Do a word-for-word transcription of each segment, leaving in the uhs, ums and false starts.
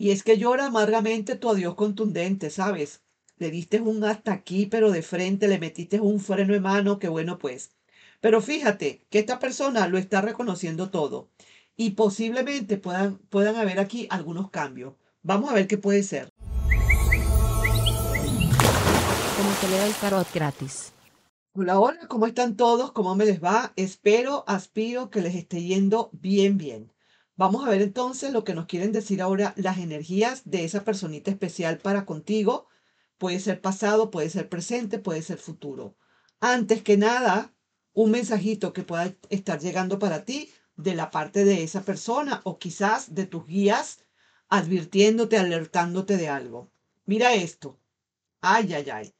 Y es que llora amargamente tu adiós contundente, ¿sabes? Le diste un hasta aquí, pero de frente, le metiste un freno de mano, que bueno pues. Pero fíjate que esta persona lo está reconociendo todo y posiblemente puedan, puedan haber aquí algunos cambios. Vamos a ver qué puede ser. Como te leo el tarot gratis. Hola, hola, ¿cómo están todos? ¿Cómo me les va? Espero, aspiro que les esté yendo bien, bien. Vamos a ver entonces lo que nos quieren decir ahora las energías de esa personita especial para contigo. Puede ser pasado, puede ser presente, puede ser futuro. Antes que nada, un mensajito que pueda estar llegando para ti de la parte de esa persona o quizás de tus guías, advirtiéndote, alertándote de algo. Mira esto. Ay, ay, ay.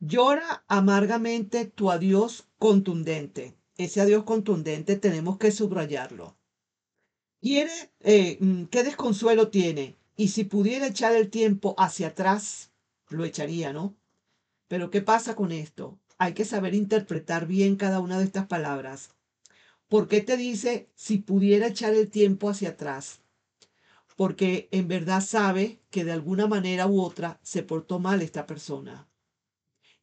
Llora amargamente tu adiós contundente. Ese adiós contundente tenemos que subrayarlo. Quiere, eh, ¿qué desconsuelo tiene? Y si pudiera echar el tiempo hacia atrás, lo echaría, ¿no? Pero ¿qué pasa con esto? Hay que saber interpretar bien cada una de estas palabras. ¿Por qué te dice si pudiera echar el tiempo hacia atrás? Porque en verdad sabe que de alguna manera u otra se portó mal esta persona.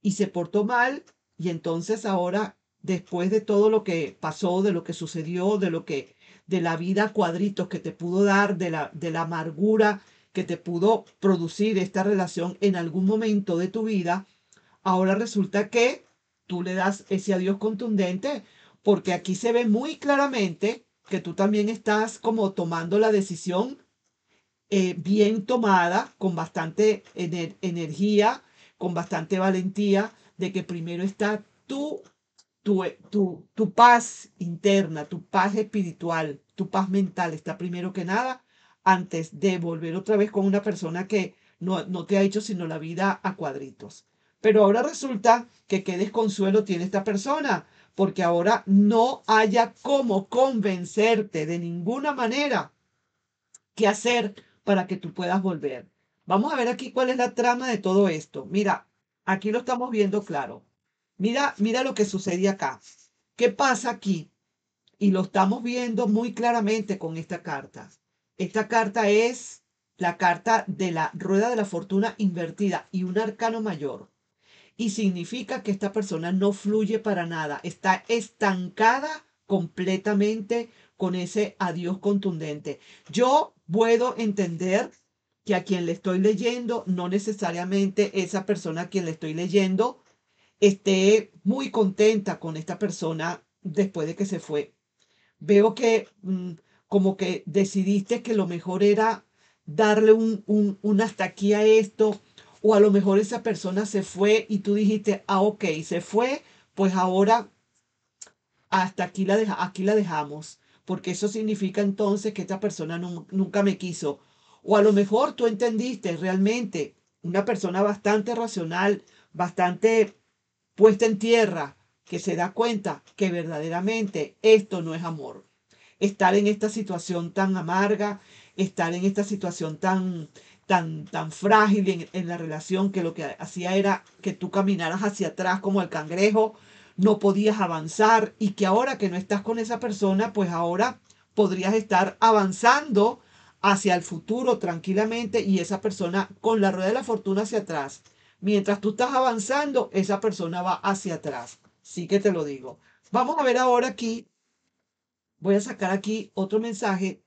Y se portó mal y entonces ahora, después de todo lo que pasó, de lo que sucedió, de lo que... de la vida a cuadritos que te pudo dar, de la, de la amargura que te pudo producir esta relación en algún momento de tu vida, ahora resulta que tú le das ese adiós contundente, porque aquí se ve muy claramente que tú también estás como tomando la decisión eh, bien tomada, con bastante ener- energía, con bastante valentía, de que primero está tú, Tu, tu, tu paz interna, tu paz espiritual, tu paz mental está primero que nada antes de volver otra vez con una persona que no, no te ha hecho sino la vida a cuadritos. Pero ahora resulta que qué desconsuelo tiene esta persona, porque ahora no haya cómo convencerte de ninguna manera qué hacer para que tú puedas volver. Vamos a ver aquí cuál es la trama de todo esto. Mira, aquí lo estamos viendo claro. Mira, mira lo que sucede acá. ¿Qué pasa aquí? Y lo estamos viendo muy claramente con esta carta. Esta carta es la carta de la rueda de la fortuna invertida y un arcano mayor. Y significa que esta persona no fluye para nada. Está estancada completamente con ese adiós contundente. Yo puedo entender que a quien le estoy leyendo, no necesariamente esa persona a quien le estoy leyendo, esté muy contenta con esta persona después de que se fue. Veo que mmm, como que decidiste que lo mejor era darle un, un, un hasta aquí a esto, o a lo mejor esa persona se fue y tú dijiste, ah, ok, se fue, pues ahora hasta aquí la, deja, aquí la dejamos, porque eso significa entonces que esta persona no, nunca me quiso. O a lo mejor tú entendiste realmente una persona bastante racional, bastante puesta en tierra, que se da cuenta que verdaderamente esto no es amor. Estar en esta situación tan amarga, estar en esta situación tan, tan, tan frágil en, en la relación, que lo que hacía era que tú caminaras hacia atrás como el cangrejo, no podías avanzar, y que ahora que no estás con esa persona, pues ahora podrías estar avanzando hacia el futuro tranquilamente y esa persona con la rueda de la fortuna hacia atrás. Mientras tú estás avanzando, esa persona va hacia atrás. Sí que te lo digo. Vamos a ver ahora aquí. Voy a sacar aquí otro mensaje.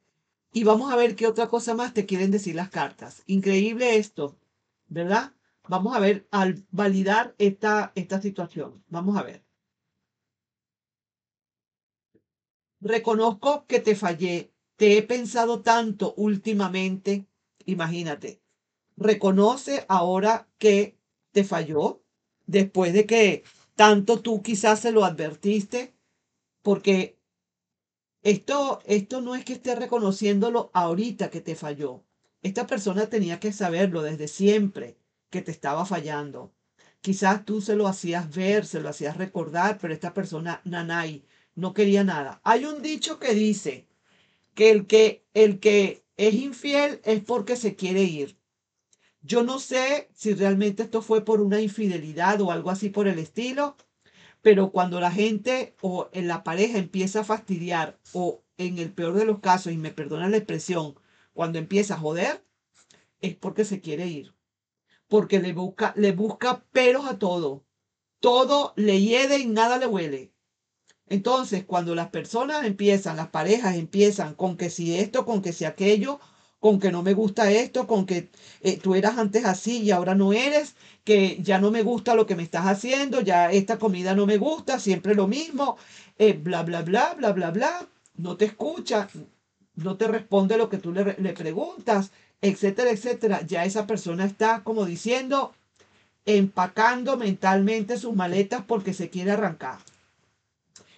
Y vamos a ver qué otra cosa más te quieren decir las cartas. Increíble esto, ¿verdad? Vamos a ver al validar esta, esta situación. Vamos a ver. Reconozco que te fallé. Te he pensado tanto últimamente. Imagínate. Reconoce ahora que te falló, después de que tanto tú quizás se lo advertiste, porque esto, esto no es que esté reconociéndolo ahorita que te falló. Esta persona tenía que saberlo desde siempre que te estaba fallando. Quizás tú se lo hacías ver, se lo hacías recordar, pero esta persona, nanay, no quería nada. Hay un dicho que dice que el que, el que es infiel es porque se quiere ir. Yo no sé si realmente esto fue por una infidelidad o algo así por el estilo, pero cuando la gente o en la pareja empieza a fastidiar o en el peor de los casos, y me perdona la expresión, cuando empieza a joder, es porque se quiere ir, porque le busca, le busca peros a todo. Todo le hiede y nada le huele. Entonces, cuando las personas empiezan, las parejas empiezan con que si esto, con que si aquello, con que no me gusta esto, con que eh, tú eras antes así y ahora no eres, que ya no me gusta lo que me estás haciendo, ya esta comida no me gusta, siempre lo mismo, eh, bla, bla, bla, bla, bla, bla, no te escucha, no te responde lo que tú le, le preguntas, etcétera, etcétera. Ya esa persona está como diciendo, empacando mentalmente sus maletas porque se quiere arrancar.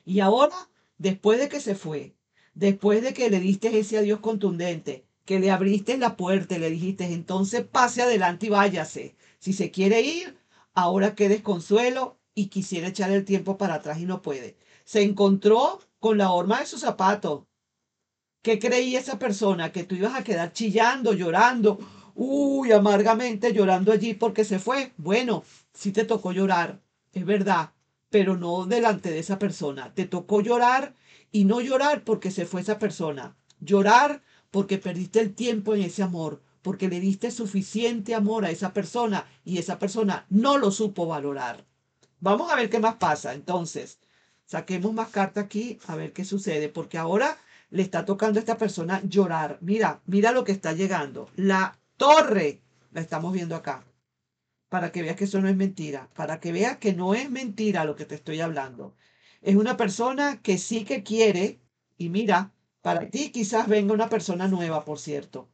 Y ahora, después de que se fue, después de que le diste ese adiós contundente, que le abriste la puerta y le dijiste, entonces pase adelante y váyase. Si se quiere ir, ahora qué desconsuelo y quisiera echar el tiempo para atrás y no puede. Se encontró con la horma de su zapato. ¿Qué creía esa persona? Que tú ibas a quedar chillando, llorando, uy, amargamente llorando allí porque se fue. Bueno, sí te tocó llorar, es verdad, pero no delante de esa persona. Te tocó llorar y no llorar porque se fue esa persona. Llorar porque perdiste el tiempo en ese amor, porque le diste suficiente amor a esa persona y esa persona no lo supo valorar. Vamos a ver qué más pasa. Entonces, saquemos más cartas aquí a ver qué sucede, porque ahora le está tocando a esta persona llorar. Mira, mira lo que está llegando. La torre la estamos viendo acá. Para que veas que eso no es mentira, para que veas que no es mentira lo que te estoy hablando. Es una persona que sí que quiere, y mira, para ti quizás venga una persona nueva, por cierto.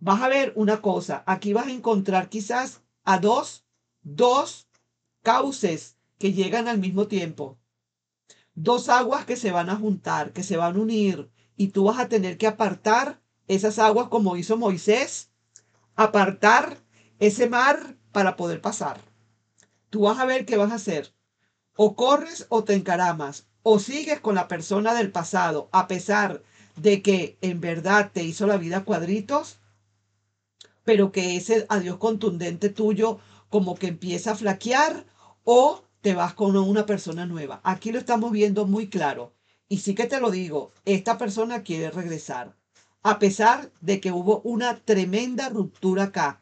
Vas a ver una cosa, aquí vas a encontrar quizás a dos, dos cauces que llegan al mismo tiempo. Dos aguas que se van a juntar, que se van a unir, y tú vas a tener que apartar esas aguas como hizo Moisés, apartar ese mar, para poder pasar. Tú vas a ver qué vas a hacer. O corres o te encaramas. O sigues con la persona del pasado. A pesar de que en verdad te hizo la vida cuadritos. Pero que ese adiós contundente tuyo como que empieza a flaquear. O te vas con una persona nueva. Aquí lo estamos viendo muy claro. Y sí que te lo digo. Esta persona quiere regresar. A pesar de que hubo una tremenda ruptura acá.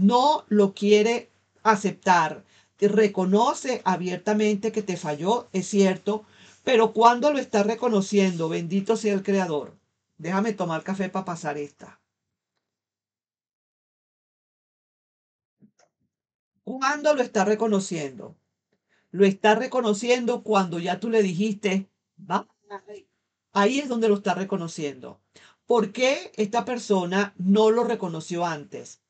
No lo quiere aceptar. Reconoce abiertamente que te falló, es cierto, pero cuando lo está reconociendo, bendito sea el Creador. Déjame tomar café para pasar esta. ¿Cuándo lo está reconociendo? Lo está reconociendo cuando ya tú le dijiste, va. Ahí es donde lo está reconociendo. ¿Por qué esta persona no lo reconoció antes?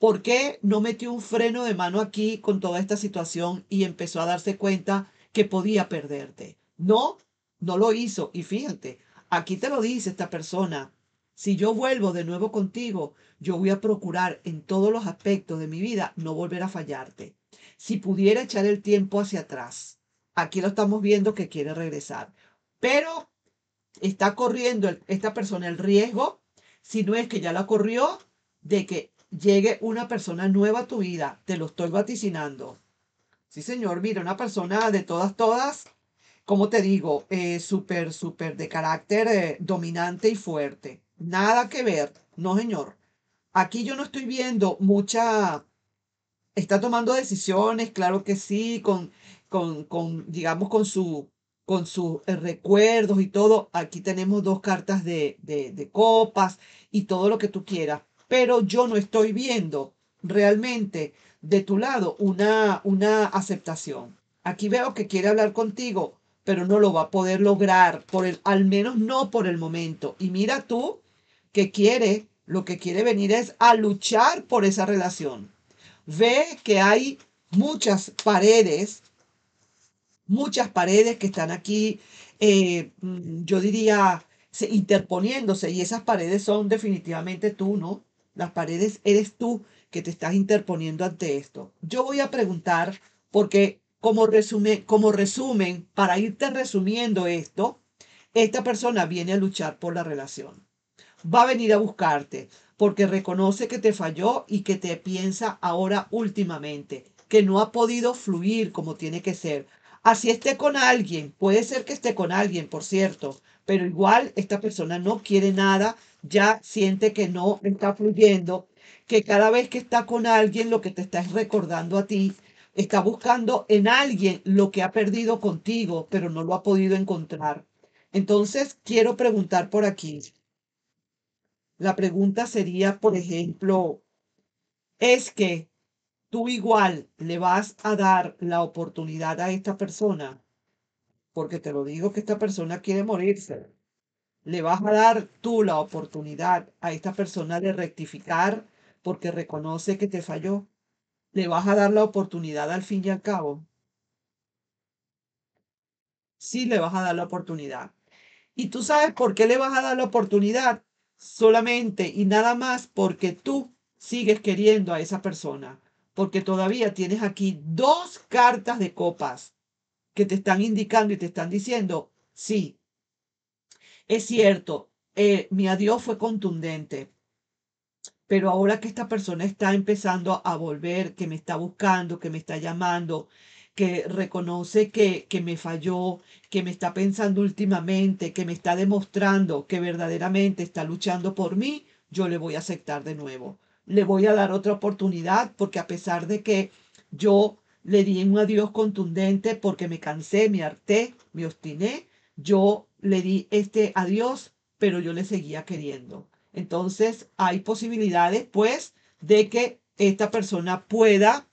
¿Por qué no metió un freno de mano aquí con toda esta situación y empezó a darse cuenta que podía perderte? No, no lo hizo. Y fíjate, aquí te lo dice esta persona. Si yo vuelvo de nuevo contigo, yo voy a procurar en todos los aspectos de mi vida no volver a fallarte. Si pudiera echar el tiempo hacia atrás. Aquí lo estamos viendo que quiere regresar. Pero está corriendo esta persona el riesgo, si no es que ya la corrió, de que llegue una persona nueva a tu vida. Te lo estoy vaticinando. Sí, señor. Mira, una persona de todas, todas, como te digo, eh, súper, súper de carácter eh, dominante y fuerte. Nada que ver. No, señor. Aquí yo no estoy viendo mucha... Está tomando decisiones, claro que sí, con, con, con digamos, con su... con sus recuerdos y todo. Aquí tenemos dos cartas de, de, de copas y todo lo que tú quieras. Pero yo no estoy viendo realmente de tu lado una, una aceptación. Aquí veo que quiere hablar contigo, pero no lo va a poder lograr, por el, al menos no por el momento. Y mira tú que quiere, lo que quiere venir es a luchar por esa relación. Ve que hay muchas paredes, muchas paredes que están aquí, eh, yo diría, interponiéndose. Y esas paredes son definitivamente tú, ¿no? Las paredes eres tú que te estás interponiendo ante esto. Yo voy a preguntar, porque como resumen, como resumen, para irte resumiendo esto, esta persona viene a luchar por la relación. Va a venir a buscarte, porque reconoce que te falló y que te piensa ahora últimamente, que no ha podido fluir como tiene que ser. Así esté con alguien, puede ser que esté con alguien, por cierto, pero igual esta persona no quiere nada, ya siente que no está fluyendo, que cada vez que está con alguien, lo que te está recordando a ti, está buscando en alguien lo que ha perdido contigo, pero no lo ha podido encontrar. Entonces, quiero preguntar por aquí. La pregunta sería, por ejemplo, ¿es que tú igual le vas a dar la oportunidad a esta persona? Porque te lo digo que esta persona quiere morirse. ¿Le vas a dar tú la oportunidad a esta persona de rectificar porque reconoce que te falló? ¿Le vas a dar la oportunidad al fin y al cabo? Sí, le vas a dar la oportunidad. ¿Y tú sabes por qué le vas a dar la oportunidad? Solamente y nada más porque tú sigues queriendo a esa persona. Porque todavía tienes aquí dos cartas de copas que te están indicando y te están diciendo, sí, es cierto, eh, mi adiós fue contundente. Pero ahora que esta persona está empezando a volver, que me está buscando, que me está llamando, que reconoce que, que me falló, que me está pensando últimamente, que me está demostrando que verdaderamente está luchando por mí, yo le voy a aceptar de nuevo. Le voy a dar otra oportunidad porque a pesar de que yo le di un adiós contundente porque me cansé, me harté, me obstiné, yo le di este adiós, pero yo le seguía queriendo. Entonces, hay posibilidades, pues, de que esta persona pueda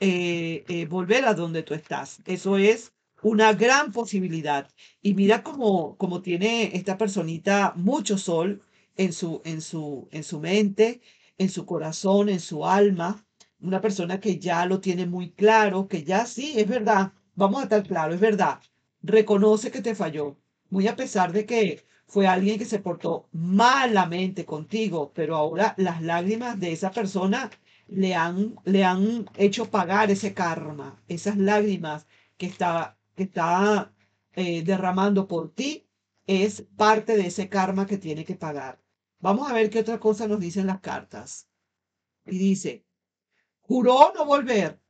eh, eh, volver a donde tú estás. Eso es una gran posibilidad. Y mira cómo, cómo tiene esta personita mucho sol en su, en su, en su mente, en su corazón, en su alma. Una persona que ya lo tiene muy claro, que ya sí, es verdad, vamos a estar claro, es verdad. Reconoce que te falló, muy a pesar de que fue alguien que se portó malamente contigo, pero ahora las lágrimas de esa persona le han, le han hecho pagar ese karma, esas lágrimas que está, que está eh, derramando por ti, es parte de ese karma que tiene que pagar. Vamos a ver qué otra cosa nos dicen las cartas. Y dice, juró no volver,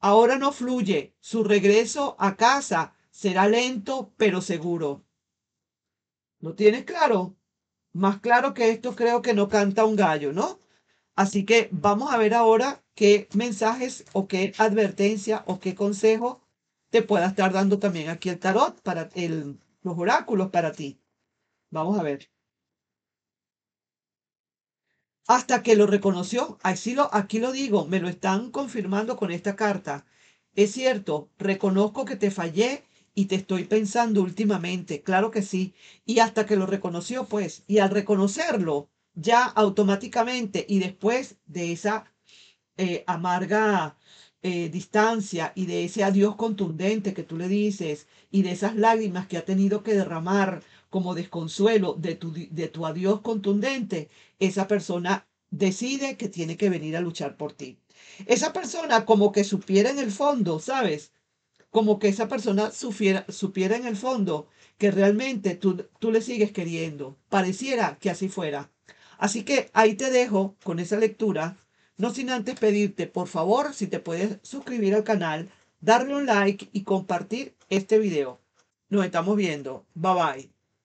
ahora no fluye, su regreso a casa será lento pero seguro. ¿Lo tienes claro? Más claro que esto creo que no canta un gallo, ¿no? Así que vamos a ver ahora qué mensajes o qué advertencia o qué consejo te pueda estar dando también aquí el tarot, para el, los oráculos para ti. Vamos a ver. Hasta que lo reconoció, así lo, aquí lo digo, me lo están confirmando con esta carta. Es cierto, reconozco que te fallé. Y te estoy pensando últimamente, claro que sí. Y hasta que lo reconoció, pues, y al reconocerlo, ya automáticamente y después de esa eh, amarga eh, distancia y de ese adiós contundente que tú le dices y de esas lágrimas que ha tenido que derramar como desconsuelo de tu, de tu adiós contundente, esa persona decide que tiene que venir a luchar por ti. Esa persona como que supiera en el fondo, ¿sabes? Como que esa persona supiera, supiera en el fondo que realmente tú, tú le sigues queriendo. Pareciera que así fuera. Así que ahí te dejo con esa lectura. No sin antes pedirte, por favor, si te puedes suscribir al canal, darle un like y compartir este video. Nos estamos viendo. Bye bye.